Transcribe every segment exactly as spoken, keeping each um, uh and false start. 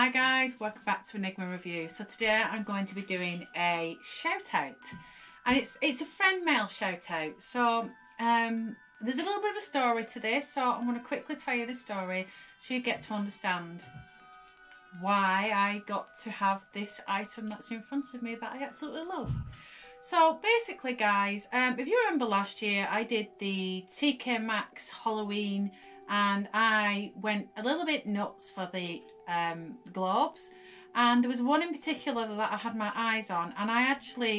Hi guys, welcome back to Enigma Review. So today I'm going to be doing a shout out, and it's it's a friend mail shout out. So um, there's a little bit of a story to this, so I'm going to quickly tell you the story so you get to understand why I got to have this item that's in front of me that I absolutely love. So basically guys, um, if you remember last year I did the T K Maxx Halloween and I went a little bit nuts for the Um, globes, and there was one in particular that I had my eyes on, and I actually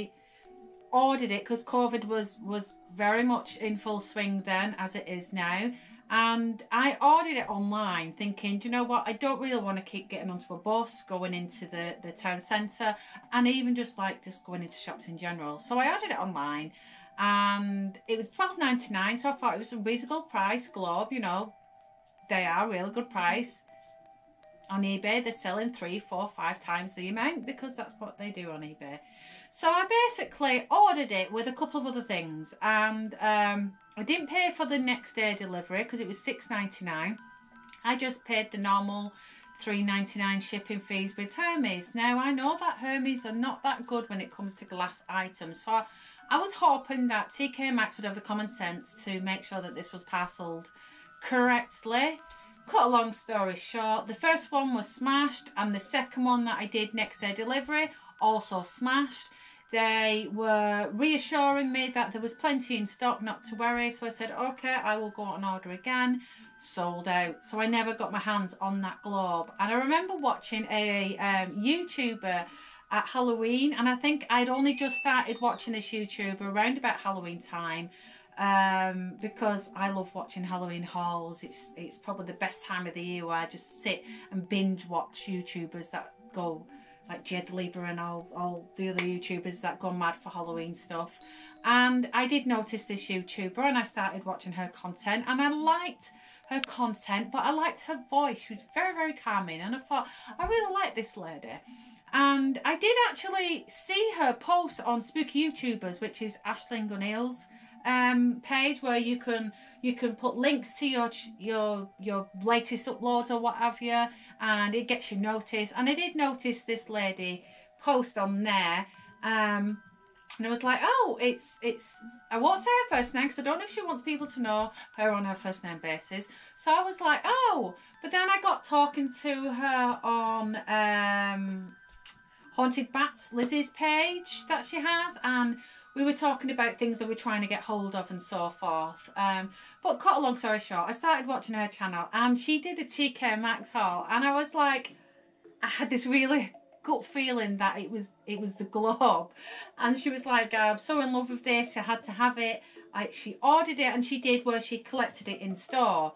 ordered it because COVID was was very much in full swing then as it is now, and I ordered it online thinking, do you know what, I don't really want to keep getting onto a bus going into the the town centre, and even just like just going into shops in general. So I ordered it online and it was twelve ninety-nine, so I thought it was a reasonable price. Globe, you know, they are a real good price. On eBay they're selling three, four, five times the amount because that's what they do on eBay. So I basically ordered it with a couple of other things, and um, I didn't pay for the next day delivery because it was six ninety-nine. I just paid the normal three ninety-nine shipping fees with Hermes. Now I know that Hermes are not that good when it comes to glass items, so I, I was hoping that T K Maxx would have the common sense to make sure that this was parcelled correctly. Cut a long story short, the first one was smashed, and the second one that I did next day delivery also smashed. They were reassuring me that there was plenty in stock, not to worry, so I said okay, I will go on order again. Sold out, so I never got my hands on that globe. And I remember watching a um, YouTuber at Halloween, and I think I'd only just started watching this YouTuber around about Halloween time. Um, because I love watching Halloween hauls. It's it's probably the best time of the year where I just sit and binge watch YouTubers that go, like Jed Lieber and all, all the other YouTubers that go mad for Halloween stuff. And I did notice this YouTuber and I started watching her content, and I liked her content, but I liked her voice. She was very, very calming, and I thought, I really like this lady. And I did actually see her post on Spooky YouTubers, which is Ashlyn Guneil's um page, where you can you can put links to your your your latest uploads or what have you, and it gets you noticed. And I did notice this lady post on there, um and I was like, oh, it's it's I won't say her first name because I don't know if she wants people to know her on her first name basis. So I was like, oh, but then I got talking to her on um Haunted Bats, Lizzie's page that she has, and we were talking about things that we're trying to get hold of and so forth. Um, but cut a long story short, I started watching her channel, and she did a T K Maxx haul, and I was like, I had this really gut feeling that it was it was the globe. And she was like, I'm so in love with this, I had to have it. I, she ordered it, and she did where she collected it in store.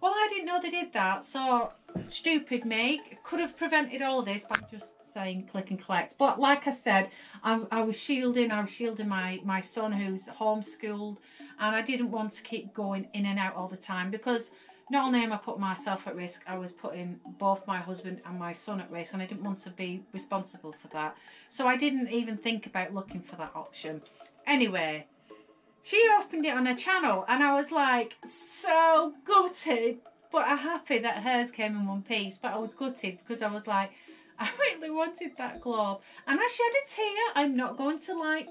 Well, I didn't know they did that, so stupid me. Could have prevented all this by just saying click and collect. But like I said, I, I was shielding, I was shielding my, my son who's homeschooled, and I didn't want to keep going in and out all the time, because not only am I putting myself at risk, I was putting both my husband and my son at risk, and I didn't want to be responsible for that. So I didn't even think about looking for that option. Anyway, she opened it on her channel, and I was like, so gutted, but I'm happy that hers came in one piece. But I was gutted because I was like, I really wanted that globe. And I shed a tear. I'm not going to like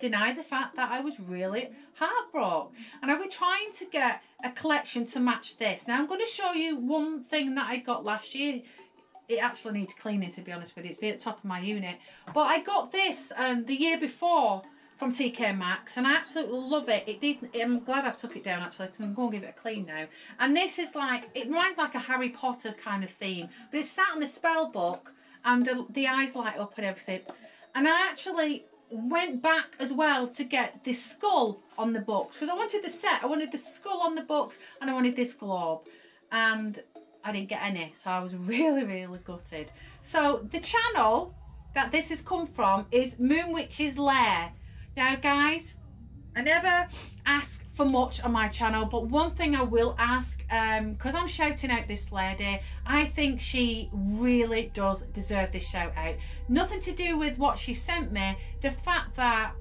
deny the fact that I was really heartbroken. And I was trying to get a collection to match this. Now I'm going to show you one thing that I got last year. It actually needs cleaning, to be honest with you. It's been at the top of my unit. But I got this um, the year before from T K Maxx, and I absolutely love it. It did. I'm glad I've took it down actually, because I'm going to give it a clean now. And this is like, it reminds like a Harry Potter kind of theme, but it's sat in the spell book, and the, the eyes light up and everything. And I actually went back as well to get this skull on the books, because I wanted the set. I wanted the skull on the books, and I wanted this globe, and I didn't get any, so I was really, really gutted. So the channel that this has come from is Moon Witch's Lair. Now guys, I never ask for much on my channel, but one thing I will ask, because um, I'm shouting out this lady, I think she really does deserve this shout out. Nothing to do with what she sent me, the fact that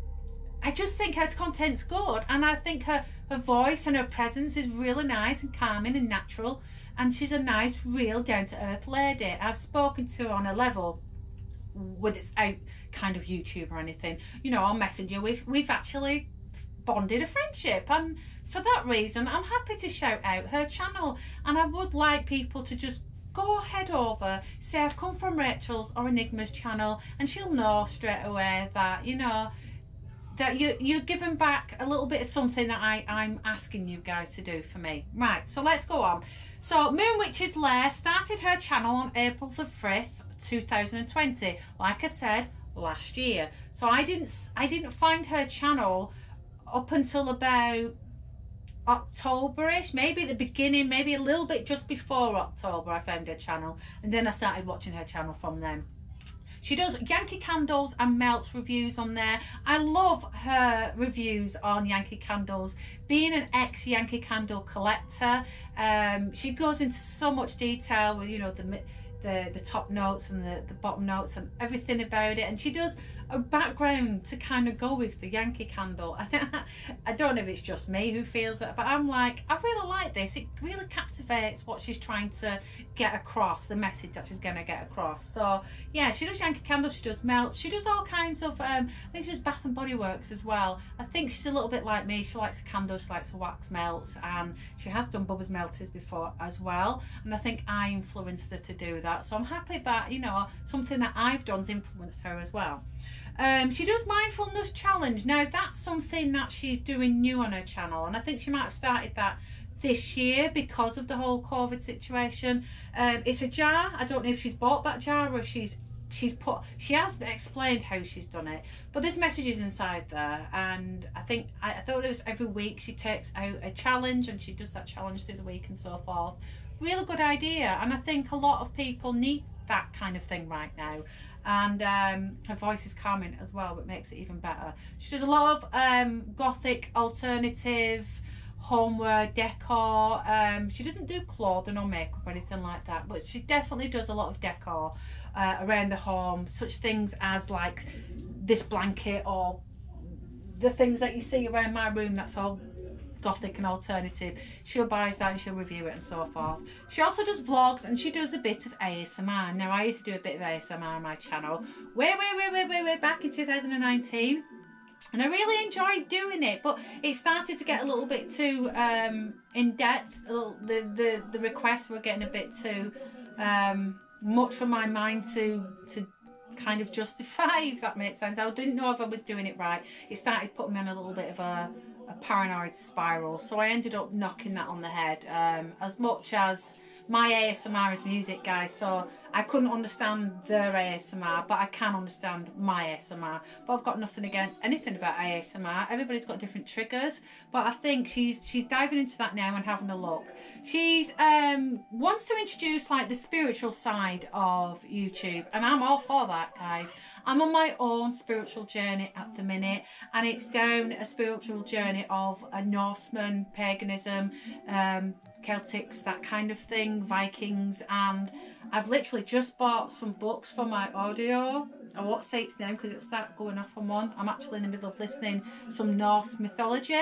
I just think her content's good, and I think her, her voice and her presence is really nice and calming and natural. and she's a nice, real, down-to-earth lady. I've spoken to her on a level with its out kind of YouTube or anything. You know, I'll message her. We've, we've actually bonded a friendship, and for that reason, I'm happy to shout out her channel. And I would like people to just go head over, say I've come from Rachel's or Enigma's channel, and she'll know straight away that, you know, that you, you're giving back a little bit of something that I, I'm asking you guys to do for me. Right, so let's go on. So Moon Witch's Lair started her channel on April the fifth, two thousand twenty, like I said, last year. So I didn't, I didn't find her channel up until about October-ish, maybe at the beginning, maybe a little bit just before October I found her channel, and then I started watching her channel from then. She does Yankee Candles and Melts reviews on there. I love her reviews on Yankee Candles. Being an ex-Yankee Candle collector, um, she goes into so much detail with, you know, the the, the top notes and the, the bottom notes and everything about it, and she does a background to kind of go with the Yankee Candle. I don't know if it's just me who feels that, but I'm like, I really like this. It really captivates what she's trying to get across, the message that she's going to get across. So yeah, she does Yankee Candle, she does Melts, she does all kinds of um I think she does Bath and Body Works as well. I think she's a little bit like me. She likes a candle, she likes a wax melts, and she has done Bubba's Melts before as well, and I think I influenced her to do that. So I'm happy that, you know, something that I've done's influenced her as well. Um, she does mindfulness challenge. Now that's something that she's doing new on her channel, and I think she might have started that this year because of the whole COVID situation. Um, it's a jar. I don't know if she's bought that jar or if she's she's put she has explained how she's done it, but there's messages inside there, and I think I, I thought it was every week she takes out a challenge and she does that challenge through the week and so forth. Real good idea, and I think a lot of people need that kind of thing right now. And um, her voice is calming as well, which makes it even better. She does a lot of um, gothic, alternative, homeware, decor. Um, she doesn't do clothing or makeup or anything like that, but she definitely does a lot of decor uh, around the home, such things as like this blanket or the things that you see around my room that's all gothic and alternative. She'll buy that and she'll review it and so forth. She also does vlogs, and she does a bit of A S M R. Now I used to do a bit of A S M R on my channel way, way, way, way, way, way back in two thousand nineteen, and I really enjoyed doing it, but it started to get a little bit too um, in depth. The, the, the requests were getting a bit too um, much for my mind to, to kind of justify, if that makes sense. I didn't know if I was doing it right. It started putting me on a little bit of a a paranoid spiral, so I ended up knocking that on the head. Um, as much as my A S M R is music, guys, so I couldn't understand their A S M R, but I can understand my A S M R. But I've got nothing against anything about A S M R. Everybody's got different triggers, but I think she's she's diving into that now and having a look. She's um wants to introduce like the spiritual side of YouTube, and I'm all for that, guys. I'm on my own spiritual journey at the minute, and it's down a spiritual journey of a Norseman, paganism, um, Celtics, that kind of thing, Vikings, and I've literally just bought some books for my audio. I won't say its name because it'll start going off on one. I'm actually in the middle of listening some Norse mythology,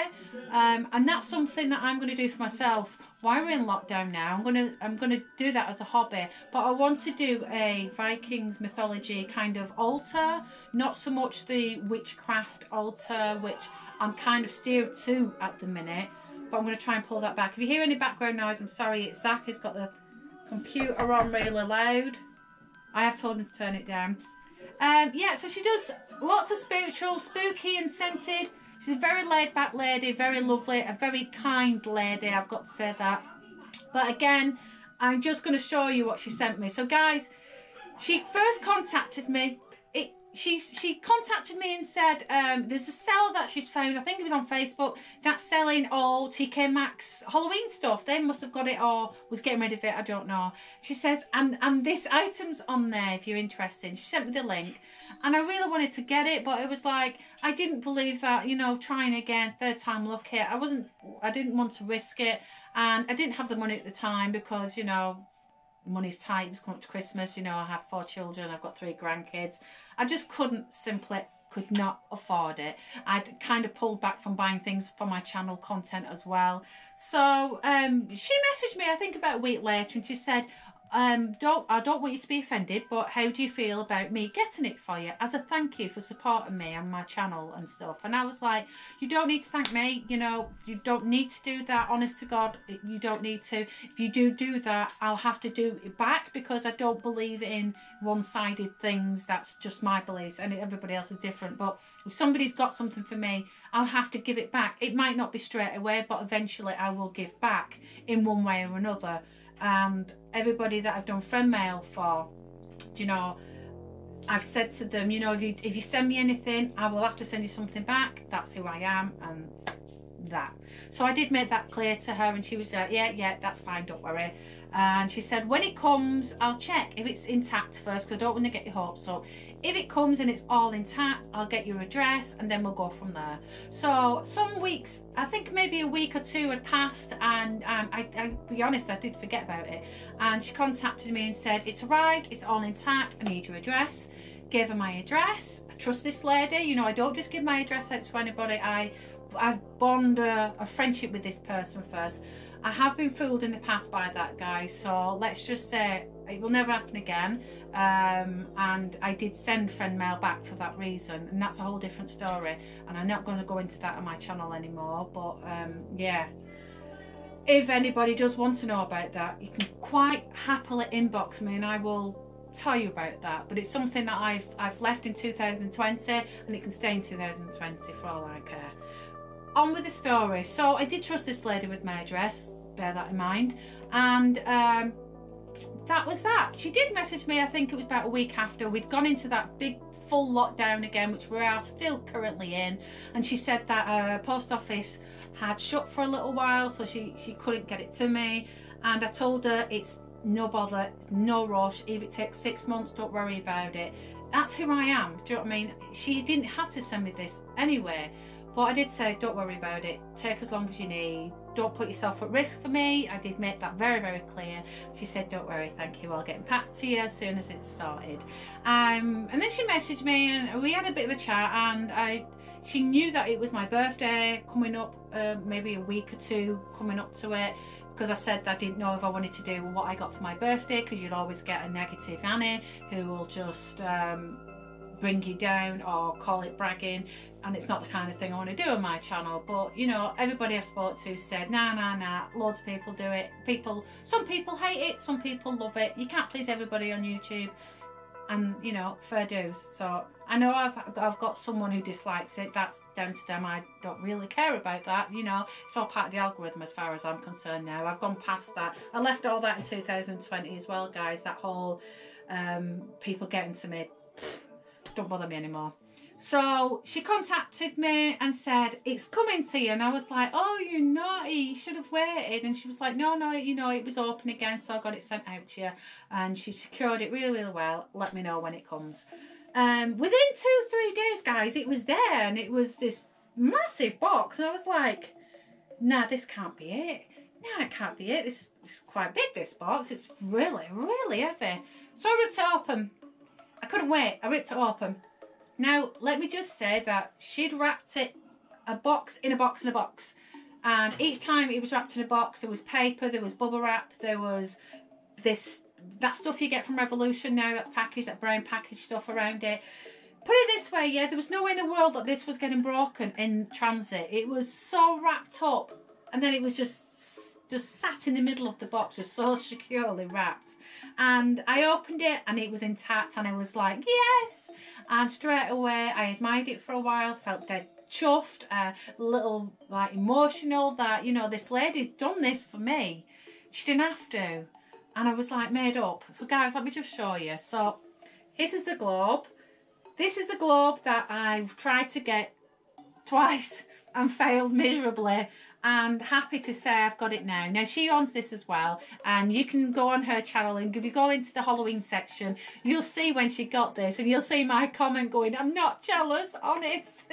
um, and that's something that I'm going to do for myself. Why we're in lockdown now, I'm gonna I'm gonna do that as a hobby, but I want to do a Vikings mythology kind of altar, not so much the witchcraft altar, which I'm kind of steered to at the minute, but I'm gonna try and pull that back. If you hear any background noise, I'm sorry, it's Zach. He's got the computer on really loud. I have told him to turn it down. Um, yeah, so she does lots of spiritual, spooky and scented. She's a very laid-back lady, very lovely, a very kind lady, I've got to say that. But again, I'm just going to show you what she sent me. So guys, she first contacted me. It, she, she contacted me and said um, there's a sale that she's found, I think it was on Facebook, that's selling all T K Maxx Halloween stuff. They must have got it or was getting rid of it, I don't know. She says, and, and this item's on there if you're interested. She sent me the link. And I really wanted to get it, but it was like, I didn't believe that, you know, trying again, third time lucky. I wasn't, I didn't want to risk it. And I didn't have the money at the time because, you know, money's tight. It was coming up to Christmas. You know, I have four children. I've got three grandkids. I just couldn't simply could not afford it. I'd kind of pulled back from buying things for my channel content as well. So um, she messaged me, I think about a week later, and she said, um, don't, I don't want you to be offended, but how do you feel about me getting it for you as a thank you for supporting me and my channel and stuff? And I was like, you don't need to thank me, you know, you don't need to do that, honest to God, you don't need to. If you do do that, I'll have to do it back, because I don't believe in one-sided things. That's just my beliefs, and everybody else is different. But if somebody's got something for me, I'll have to give it back. It might not be straight away, but eventually I will give back in one way or another. And everybody that I've done friend mail for, you know, I've said to them, you know, if you, if you send me anything, I will have to send you something back. That's who I am, and that. So I did make that clear to her, and she was like, yeah, yeah, that's fine, don't worry. And she said, when it comes, I'll check if it's intact first, because I don't want to get your hopes up. If it comes and it's all intact, I'll get your address, and then we'll go from there. So some weeks, I think maybe a week or two had passed, and um, I, I, to be honest, I did forget about it. And she contacted me and said, it's arrived, it's all intact, I need your address. Gave her my address. I trust this lady. You know, I don't just give my address out to anybody. I, I bond a, a friendship with this person first. I have been fooled in the past by that guy, so let's just say it will never happen again. Um, and I did send friend mail back for that reason, and that's a whole different story, and I'm not going to go into that on my channel anymore. But um, yeah, if anybody does want to know about that, you can quite happily inbox me and I will tell you about that. But it's something that I've, I've left in two thousand twenty, and it can stay in two thousand twenty for all I care. On with the story. So I did trust this lady with my address, bear that in mind, and um, that was that. She did message me, I think it was about a week after we'd gone into that big full lockdown again, which we are still currently in, and she said that her post office had shut for a little while, so she, she couldn't get it to me. And I told her, it's no bother, no rush, if it takes six months, don't worry about it. That's who I am, do you know what I mean? She didn't have to send me this anyway. But I did say, don't worry about it, take as long as you need, don't put yourself at risk for me. I did make that very, very clear. She said, don't worry, thank you, I'll get back to you as soon as it's sorted. Um, and then she messaged me, and we had a bit of a chat, and I, she knew that it was my birthday coming up, uh, maybe a week or two coming up to it, because I said that I didn't know if I wanted to do what I got for my birthday, because you'll always get a negative Annie who will just um, bring you down or call it bragging, and it's not the kind of thing I want to do on my channel. But you know, everybody I spoke to said nah nah nah, loads of people do it, people, some people hate it, some people love it, you can't please everybody on YouTube, and you know, fair dues. So I know I've, I've got someone who dislikes it, that's down to them, I don't really care about that, you know, it's all part of the algorithm as far as I'm concerned now. I've gone past that, I left all that in two thousand twenty as well, guys, that whole um, people getting to me, pfft, don't bother me anymore. So she contacted me and said, it's coming to you. And I was like, oh, you naughty, you should have waited. And she was like, no, no, you know, it was open again, so I got it sent out to you. And she secured it really, really well. Let me know when it comes. Um, within two, three days, guys, it was there. And it was this massive box. And I was like, nah, this can't be it. Nah, it can't be it. This is quite big, this box. It's really, really heavy. So I ripped it open. I couldn't wait. I ripped it open. Now, let me just say that she'd wrapped it a box in a box in a box. And each time it was wrapped in a box, there was paper, there was bubble wrap, there was this, that stuff you get from Revolution now, that's packaged, that brown package stuff around it. Put it this way, yeah, there was no way in the world that this was getting broken in transit. It was so wrapped up, and then it was just just sat in the middle of the box, just so securely wrapped. And I opened it and it was intact, and I was like, yes. And straight away I admired it for a while, felt dead chuffed, a uh, little like emotional that, you know, this lady's done this for me, she didn't have to. And I was like made up. So guys, let me just show you. So this is the globe, this is the globe that I've tried to get twice and failed miserably. and happy to say I've got it now. Now, she owns this as well, and you can go on her channel, and if you go into the Halloween section, you'll see when she got this, and you'll see my comment going, I'm not jealous, honest.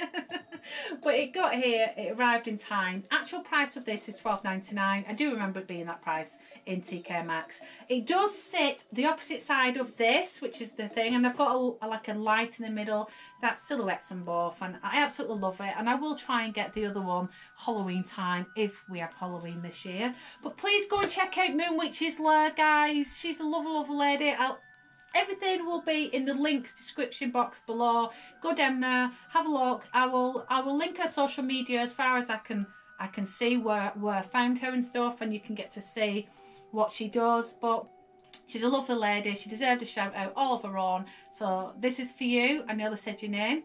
But it got here, it arrived in time. Actual price of this is twelve ninety-nine. I do remember it being that price in T K Maxx. It does sit the opposite side of this, which is the thing, and I've got a, a, like a light in the middle that silhouettes them both, and I absolutely love it, and I will try and get the other one Halloween time if we have Halloween this year. But please go and check out Moon Witch's Lair, guys. She's a lovely, lovely lady. I'll, everything will be in the links description box below. Go down there, have a look. I will I will link her social media as far as I can I can see where, where I found her and stuff, and you can get to see what she does. But she's a lovely lady. She deserved a shout out all of her own. So this is for you. I nearly said your name.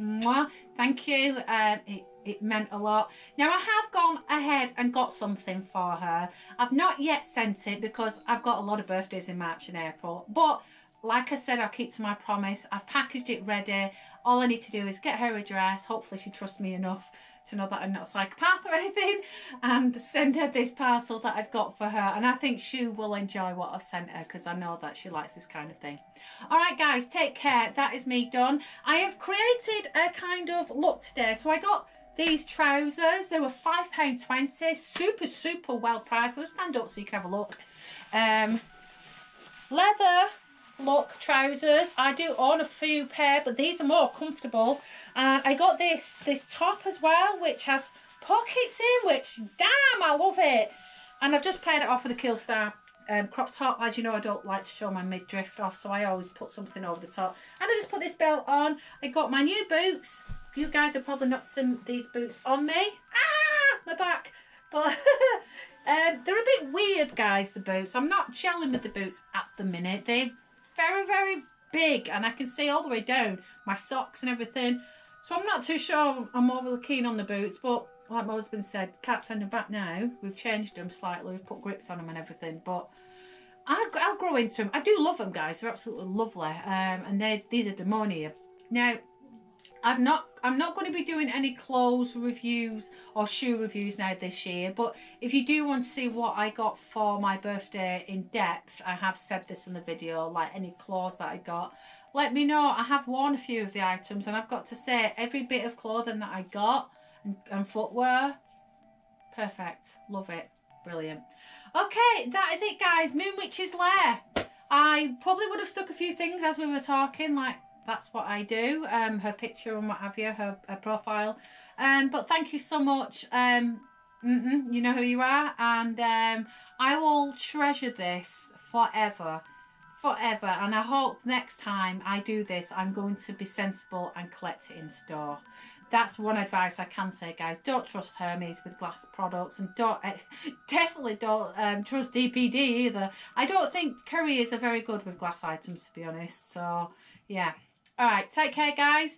Mwah. Thank you. Uh, it, it meant a lot. Now, I have gone ahead and got something for her. I've not yet sent it because I've got a lot of birthdays in March and April. But like I said, I'll keep to my promise. I've packaged it ready. All I need to do is get her address. Hopefully she trusts me enough to know that I'm not a psychopath or anything, and send her this parcel that I've got for her, and I think she will enjoy what I've sent her because I know that she likes this kind of thing. Alright guys, take care. That is me done. I have created a kind of look today. So I got these trousers. They were five pounds twenty, super super well priced. I'll stand up so you can have a look. Um, leather look trousers. I do own a few pair, but these are more comfortable. And uh, I got this this top as well, which has pockets in, which, damn, I love it. And I've just paired it off with a Killstar um, crop top. As you know, I don't like to show my midriff off, so I always put something over the top. And I just put this belt on. I got my new boots. You guys have probably not seen these boots on me. Ah, my back. But... um, they're a bit weird, guys, the boots. I'm not gelling with the boots at the minute. They're very, very big, and I can see all the way down my socks and everything. So I'm not too sure I'm overly keen on the boots, but like my husband said, can't send them back now. We've changed them slightly, we've put grips on them and everything, but I'll, I'll grow into them. I do love them, guys. They're absolutely lovely, um, and they these are Demonia. Now, I've not, I'm not going to be doing any clothes reviews or shoe reviews now this year, but if you do want to see what I got for my birthday in depth, I have said this in the video, like any clothes that I got. Let me know. I have worn a few of the items, and I've got to say, every bit of clothing that I got and, and footwear, perfect. Love it. Brilliant. Okay, that is it, guys. Moon Witch's Lair. I probably would have stuck a few things as we were talking, like that's what I do, um, her picture and what have you, her, her profile. Um, but thank you so much. Um, mm-mm, you know who you are, and um, I will treasure this forever. Forever, and I hope next time I do this, I'm going to be sensible and collect it in store. That's one advice I can say, guys. Don't trust Hermes with glass products, and don't definitely don't um, trust D P D either. I don't think couriers are very good with glass items, to be honest. So yeah. All right, take care, guys.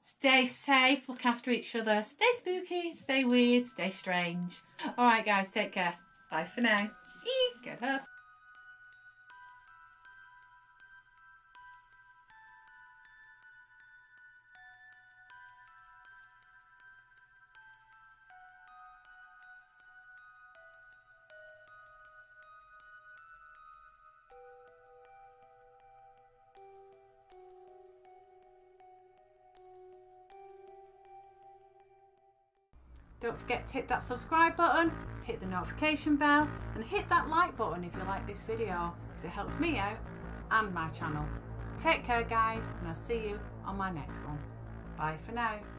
Stay safe. Look after each other. Stay spooky. Stay weird. Stay strange. All right, guys. Take care. Bye for now. Eee, get up. Don't forget to hit that subscribe button, hit the notification bell, and hit that like button if you like this video, because it helps me out and my channel. Take care, guys, and I'll see you on my next one. Bye for now.